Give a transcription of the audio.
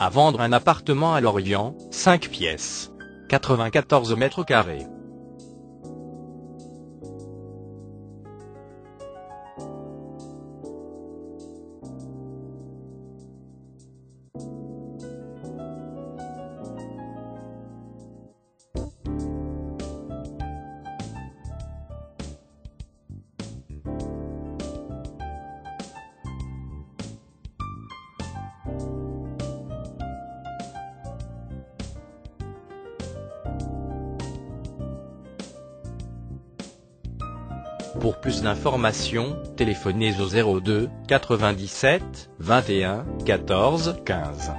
à vendre un appartement à Lorient, 5 pièces, 94 mètres carrés. Pour plus d'informations, téléphonez au 02 97 21 14 15.